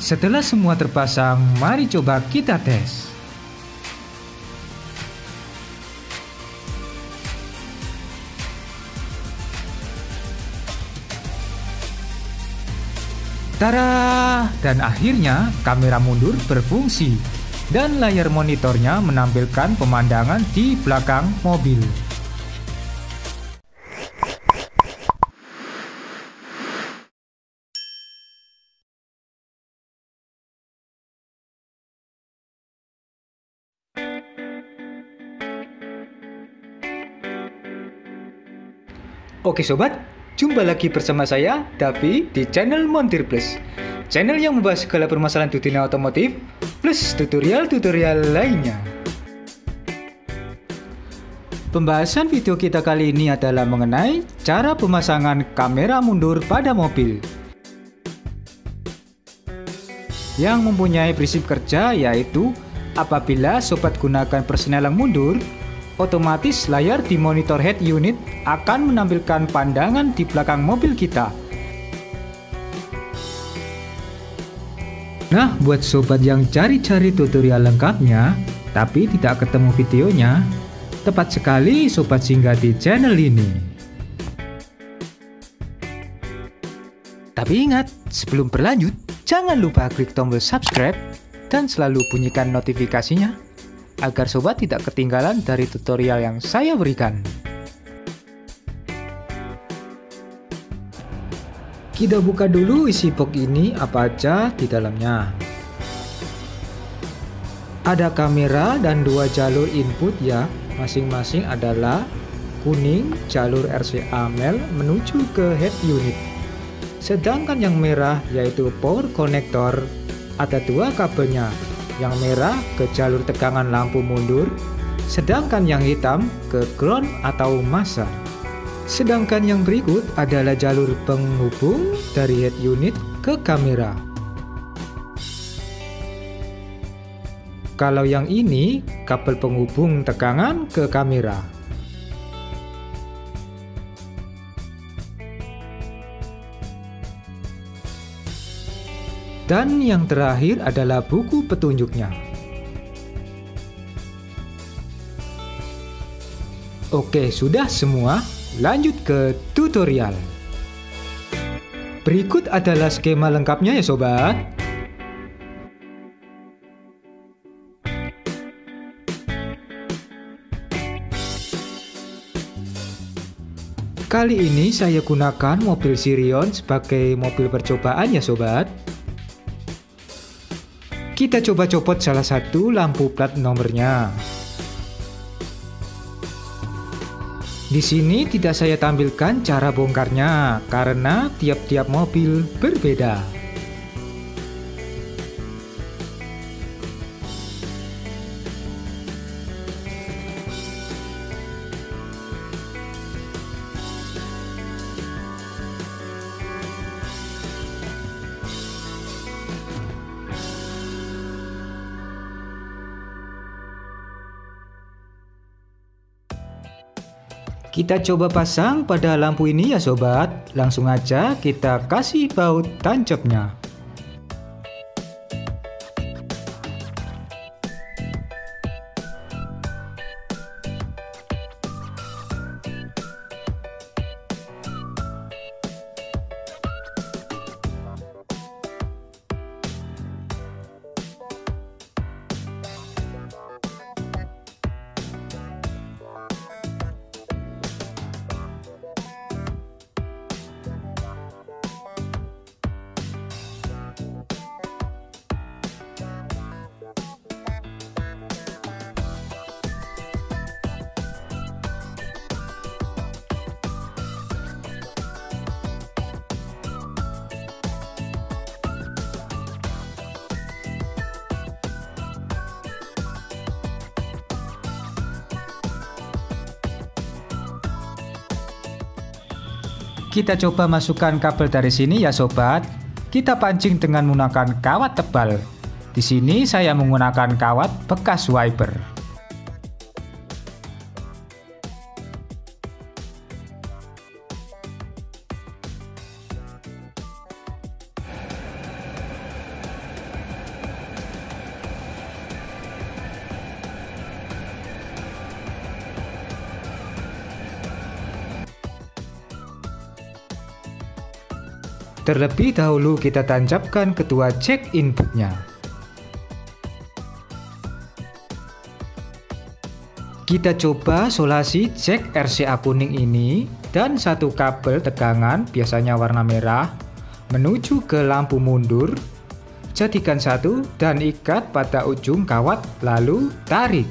Setelah semua terpasang, mari coba kita tes. Tada! Dan akhirnya kamera mundur berfungsi dan layar monitornya menampilkan pemandangan di belakang mobil. Oke sobat, jumpa lagi bersama saya Davi di channel Montir Plus, channel yang membahas segala permasalahan di dunia otomotif plus tutorial-tutorial lainnya. Pembahasan video kita kali ini adalah mengenai cara pemasangan kamera mundur pada mobil yang mempunyai prinsip kerja, yaitu apabila sobat gunakan persenalan mundur, otomatis layar di monitor head unit akan menampilkan pandangan di belakang mobil kita. Nah, buat sobat yang cari-cari tutorial lengkapnya tapi tidak ketemu videonya, tepat sekali sobat singgah di channel ini. Tapi ingat, sebelum berlanjut jangan lupa klik tombol subscribe dan selalu bunyikan notifikasinya agar sobat tidak ketinggalan dari tutorial yang saya berikan. Kita buka dulu isi box ini, apa aja di dalamnya. Ada kamera dan dua jalur input ya, masing-masing adalah kuning jalur RCA male menuju ke head unit. Sedangkan yang merah yaitu power connector, ada dua kabelnya. Yang merah ke jalur tegangan lampu mundur, sedangkan yang hitam ke ground atau massa. Sedangkan yang berikut adalah jalur penghubung dari head unit ke kamera. Kalau yang ini kabel penghubung tegangan ke kamera. Dan yang terakhir adalah buku petunjuknya. Oke, sudah semua. Lanjut ke tutorial. Berikut adalah skema lengkapnya ya sobat. Kali ini saya gunakan mobil Sirion sebagai mobil percobaan ya sobat. Kita coba copot salah satu lampu plat nomornya. Di sini tidak saya tampilkan cara bongkarnya karena tiap-tiap mobil berbeda. Kita coba pasang pada lampu ini ya sobat. Langsung aja kita kasih baut tancapnya. Kita coba masukkan kabel dari sini ya sobat. Kita pancing dengan menggunakan kawat tebal. Di sini saya menggunakan kawat bekas wiper. Terlebih dahulu kita tancapkan ketua cek inputnya. Kita coba solasi cek RCA kuning ini dan satu kabel tegangan biasanya warna merah menuju ke lampu mundur. Jadikan satu dan ikat pada ujung kawat lalu tarik.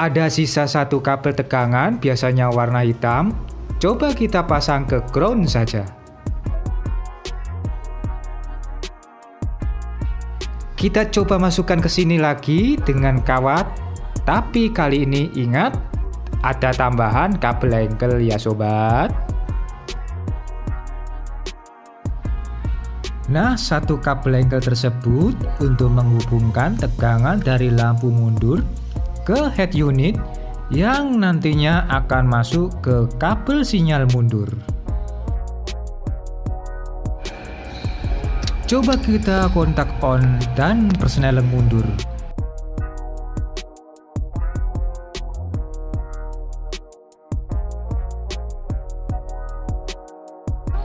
Ada sisa satu kabel tegangan, biasanya warna hitam. Coba kita pasang ke ground saja. Kita coba masukkan ke sini lagi dengan kawat, tapi kali ini ingat, ada tambahan kabel angle ya sobat. Nah, satu kabel angle tersebut untuk menghubungkan tegangan dari lampu mundur ke head unit yang nantinya akan masuk ke kabel sinyal mundur. Coba kita kontak on dan persneleng mundur.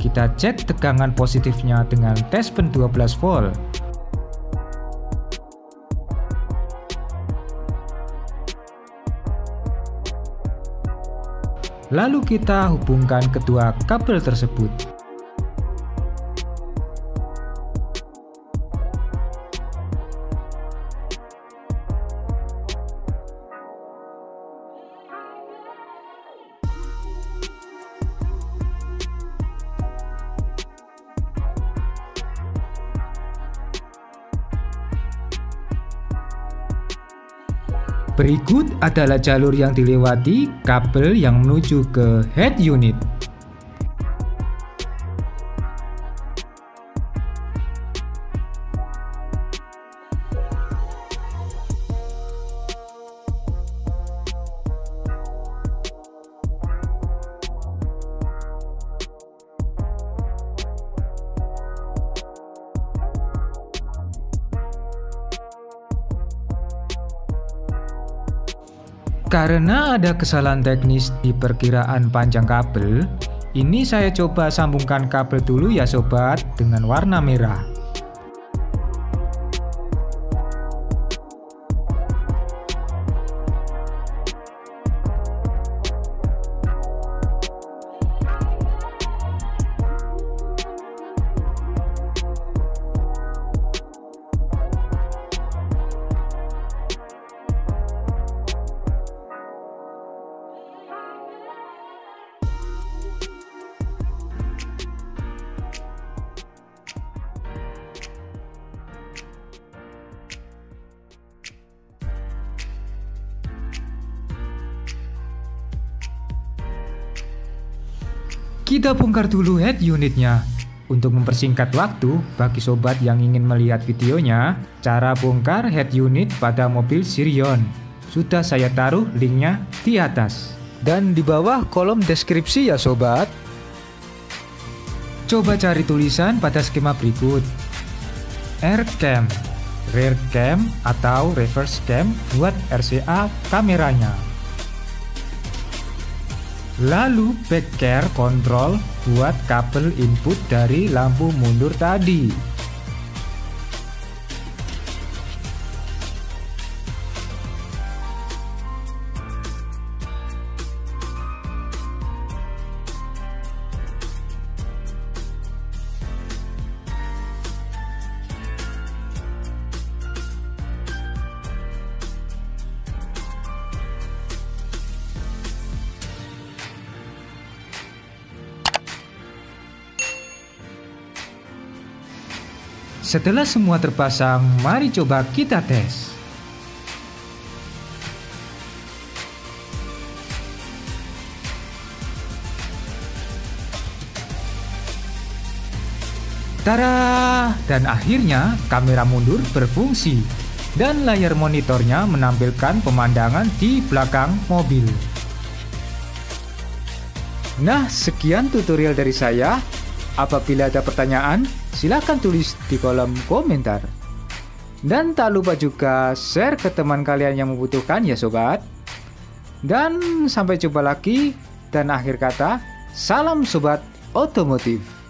Kita cek tegangan positifnya dengan tespen 12 volt. Lalu kita hubungkan kedua kabel tersebut. Berikut adalah jalur yang dilewati kabel yang menuju ke head unit. Karena ada kesalahan teknis di perkiraan panjang kabel, ini saya coba sambungkan kabel dulu ya sobat dengan warna merah. Kita bongkar dulu head unitnya. Untuk mempersingkat waktu, bagi sobat yang ingin melihat videonya, cara bongkar head unit pada mobil Sirion, sudah saya taruh linknya di atas dan di bawah kolom deskripsi ya sobat. Coba cari tulisan pada skema berikut. Aircam, rear cam atau reverse cam buat RCA kameranya. Lalu backcare control buat kabel input dari lampu mundur tadi. Setelah semua terpasang, mari coba kita tes. Tada! Dan akhirnya kamera mundur berfungsi dan layar monitornya menampilkan pemandangan di belakang mobil. Nah, sekian tutorial dari saya. Apabila ada pertanyaan, silahkan tulis di kolom komentar. Dan tak lupa juga share ke teman kalian yang membutuhkan ya sobat. Dan sampai jumpa lagi, dan akhir kata, salam sobat otomotif.